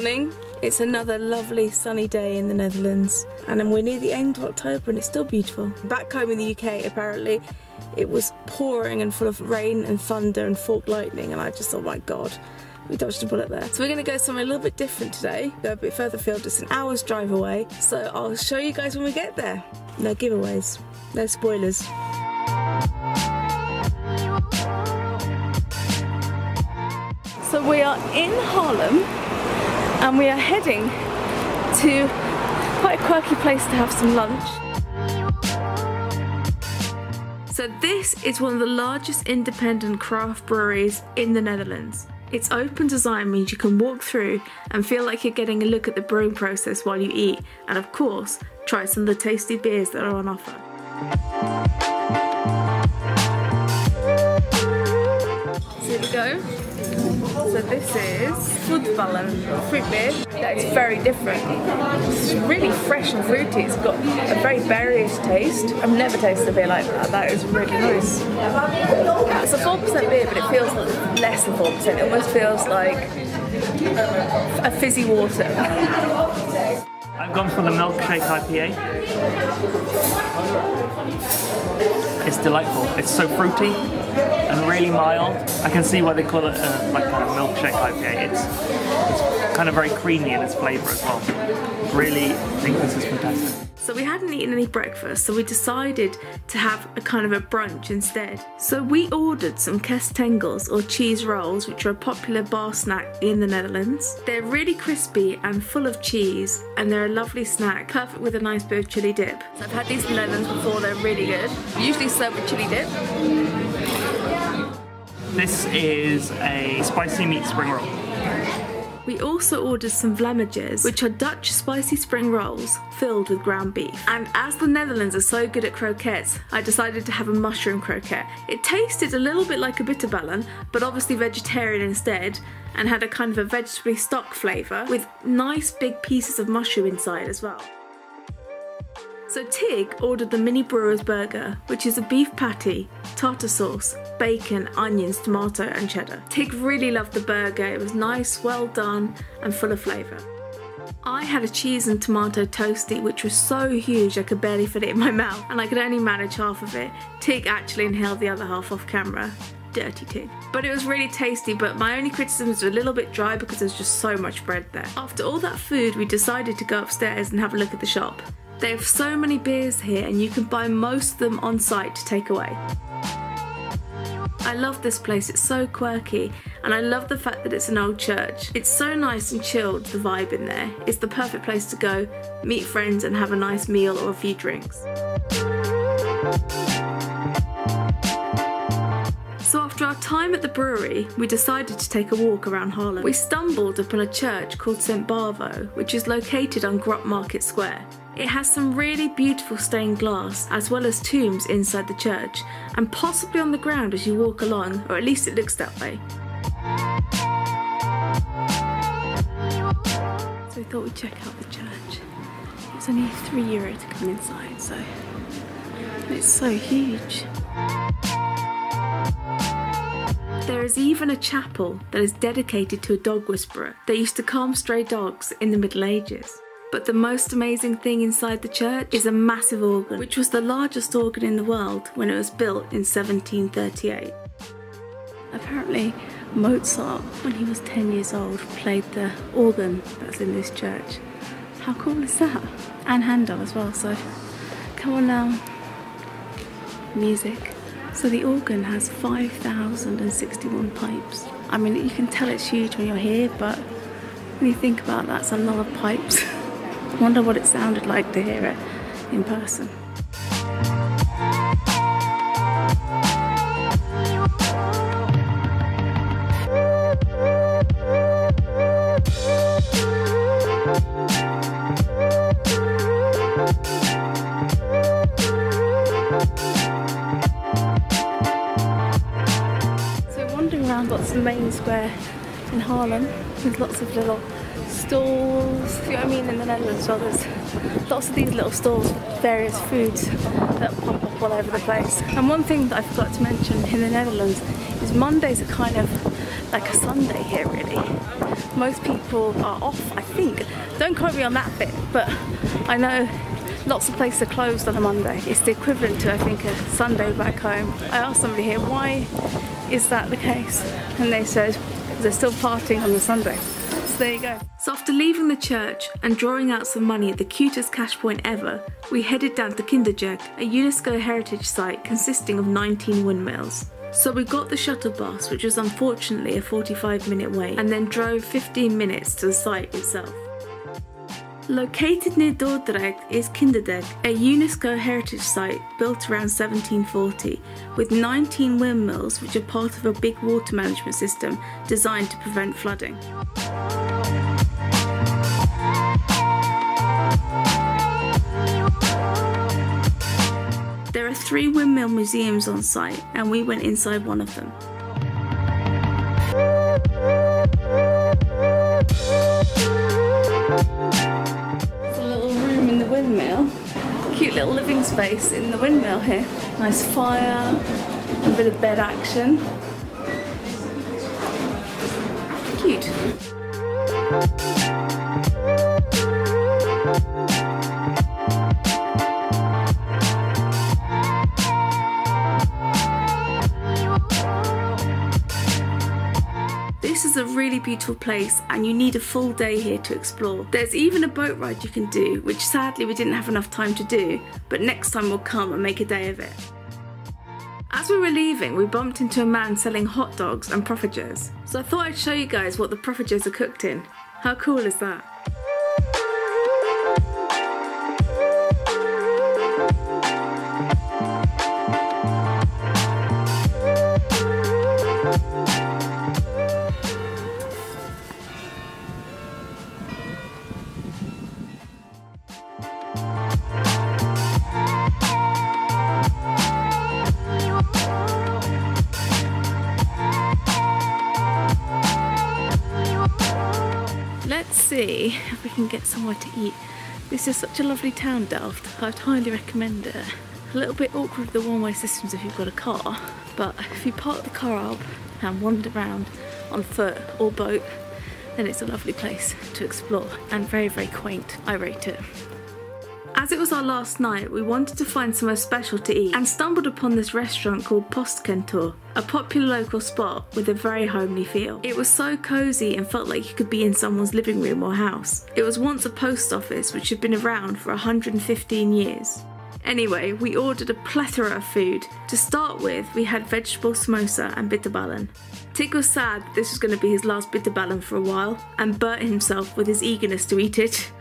morning. It's another lovely sunny day in the Netherlands, and we're near the end of October and it's still beautiful. Back home in the UK, apparently it was pouring and full of rain and thunder and forked lightning, and I just thought, my God, we dodged a bullet there. So we're going to go somewhere a little bit different today, go a bit further afield, just an hour's drive away. So I'll show you guys when we get there. No giveaways, no spoilers. So we are in Haarlem and we are heading to quite a quirky place to have some lunch. So this is one of the largest independent craft breweries in the Netherlands. Its open design means you can walk through and feel like you're getting a look at the brewing process while you eat, and of course try some of the tasty beers that are on offer. So here we go. So this is Foodvallen, fruit beer. That's very different. It's really fresh and fruity. It's got a very berry taste. I've never tasted a beer like that. That is really nice. It's a 4% beer, but it feels less than 4%. It almost feels like a fizzy water. I've gone for the milkshake IPA. It's delightful. It's so fruity and really mild. I can see why they call it like a milkshake IPA. It's kind of very creamy in its flavour as well. Really think this is fantastic. So we hadn't eaten any breakfast, so we decided to have a kind of a brunch instead. So we ordered some kestengels, or cheese rolls, which are a popular bar snack in the Netherlands. They're really crispy and full of cheese, and they're a lovely snack, perfect with a nice bit of chilli dip. So I've had these in the Netherlands before, they're really good. Usually served with chilli dip. This is a spicy meat spring roll. We also ordered some vlaammetjes, which are Dutch spicy spring rolls filled with ground beef. And as the Netherlands are so good at croquettes, I decided to have a mushroom croquette. It tasted a little bit like a bitterballen, but obviously vegetarian instead, and had a kind of a vegetable stock flavour with nice big pieces of mushroom inside as well. So Tig ordered the mini brewer's burger, which is a beef patty, tartar sauce, bacon, onions, tomato and cheddar. Tig really loved the burger. It was nice, well done and full of flavour. I had a cheese and tomato toastie, which was so huge I could barely fit it in my mouth, and I could only manage half of it. Tig actually inhaled the other half off camera. Dirty Tig. But it was really tasty, but my only criticism was a little bit dry because there's just so much bread there. After all that food, we decided to go upstairs and have a look at the shop. They have so many beers here and you can buy most of them on site to take away. I love this place, it's so quirky, and I love the fact that it's an old church. It's so nice and chilled, the vibe in there. It's the perfect place to go, meet friends and have a nice meal or a few drinks. So after our time at the brewery, we decided to take a walk around Haarlem. We stumbled upon a church called St. Bavo, which is located on Grote Market Square. It has some really beautiful stained glass, as well as tombs inside the church, and possibly on the ground as you walk along, or at least it looks that way. So we thought we'd check out the church. It's only €3 to come inside, so it's so huge. There is even a chapel that is dedicated to a dog whisperer. They used to calm stray dogs in the Middle Ages. But the most amazing thing inside the church is a massive organ, which was the largest organ in the world when it was built in 1738. Apparently Mozart, when he was 10 years old, played the organ that's in this church. How cool is that? And Handel as well, so come on now. Music. So the organ has 5,061 pipes. I mean, you can tell it's huge when you're here, but when you think about that, it's a lot of pipes. I wonder what it sounded like to hear it in person. Lots of main square in Haarlem with lots of little stalls, you know what I mean, in the Netherlands. Well, there's lots of these little stalls with various foods that pop up all over the place. And one thing that I forgot to mention in the Netherlands is Mondays are kind of like a Sunday here really. most people are off, I think. Don't quote me on that bit, but I know lots of places are closed on a Monday. It's the equivalent to, I think, a Sunday back home. I asked somebody here, why is that the case? And they said they're still partying on the Sunday. So there you go. So after leaving the church and drawing out some money at the cutest cash point ever, we headed down to Kinderdijk, a UNESCO heritage site consisting of 19 windmills. So we got the shuttle bus, which was unfortunately a 45-minute wait, and then drove 15 minutes to the site itself. Located near Dordrecht is Kinderdijk, a UNESCO heritage site built around 1740, with 19 windmills which are part of a big water management system designed to prevent flooding. There are 3 windmill museums on site, and we went inside one of them. Cute little living space in the windmill here. Nice fire, a bit of bed action. Cute. This is a really beautiful place and you need a full day here to explore. There's even a boat ride you can do, which sadly we didn't have enough time to do, but next time we'll come and make a day of it. As we were leaving, we bumped into a man selling hot dogs and profiteroles. So I thought I'd show you guys what the profiteroles are cooked in. How cool is that? Let's see if we can get somewhere to eat. This is such a lovely town, Delft. I'd highly recommend it. A little bit awkward with the one-way systems if you've got a car, but if you park the car up and wander around on foot or boat, then it's a lovely place to explore and very, very quaint. I rate it. As it was our last night, we wanted to find somewhere special to eat and stumbled upon this restaurant called Post Kentour, a popular local spot with a very homely feel. It was so cosy and felt like you could be in someone's living room or house. It was once a post office which had been around for 115 years. Anyway, we ordered a plethora of food. To start with, we had vegetable samosa and bitterballen. Tig was sad that this was going to be his last bitterballen for a while and burnt himself with his eagerness to eat it.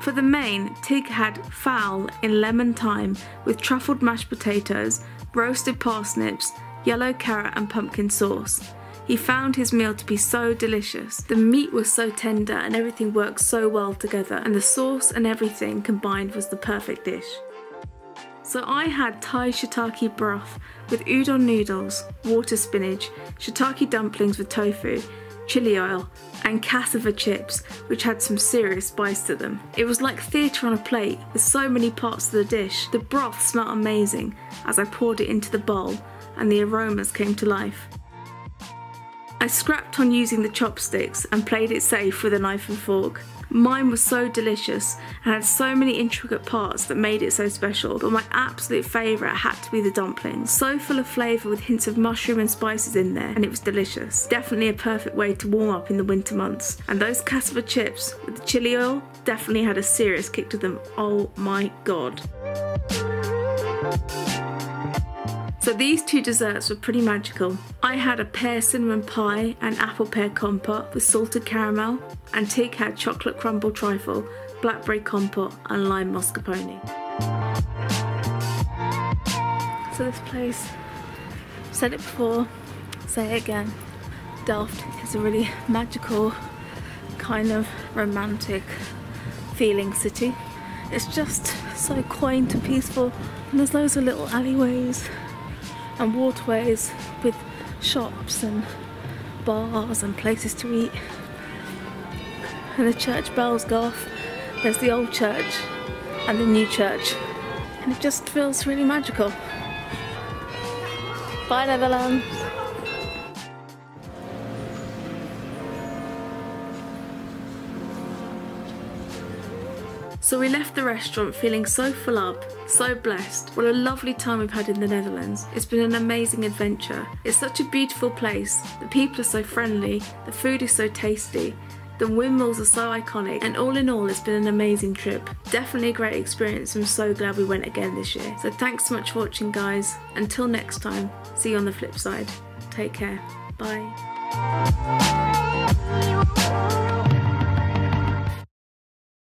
For the main, Tig had fowl in lemon thyme with truffled mashed potatoes, roasted parsnips, yellow carrot and pumpkin sauce. He found his meal to be so delicious. The meat was so tender and everything worked so well together, and the sauce and everything combined was the perfect dish. So I had Thai shiitake broth with udon noodles, water spinach, shiitake dumplings with tofu, chili oil and cassava chips, which had some serious spice to them. It was like theatre on a plate with so many parts to the dish. The broth smelled amazing as I poured it into the bowl and the aromas came to life. I scrapped on using the chopsticks and played it safe with a knife and fork. Mine was so delicious and had so many intricate parts that made it so special, but my absolute favourite had to be the dumplings. So full of flavour with hints of mushroom and spices in there, and it was delicious. Definitely a perfect way to warm up in the winter months. And those cassava chips with the chili oil definitely had a serious kick to them. Oh my god. So these 2 desserts were pretty magical. I had a pear cinnamon pie and apple pear compote with salted caramel, and Tig had chocolate crumble trifle, blackberry compote and lime mascarpone. So this place, I've said it before, I'll say it again, Delft is a really magical, kind of romantic feeling city. It's just so quaint and peaceful, and there's loads of little alleyways and waterways with shops and bars and places to eat. And the church bells go off. There's the old church and the new church. And it just feels really magical. Bye Netherlands! So we left the restaurant feeling so full up, so blessed. What a lovely time we've had in the Netherlands. It's been an amazing adventure. It's such a beautiful place. The people are so friendly, the food is so tasty, the windmills are so iconic, and all in all it's been an amazing trip. Definitely a great experience, and I'm so glad we went again this year. So thanks so much for watching, guys. Until next time, see you on the flip side. Take care. Bye.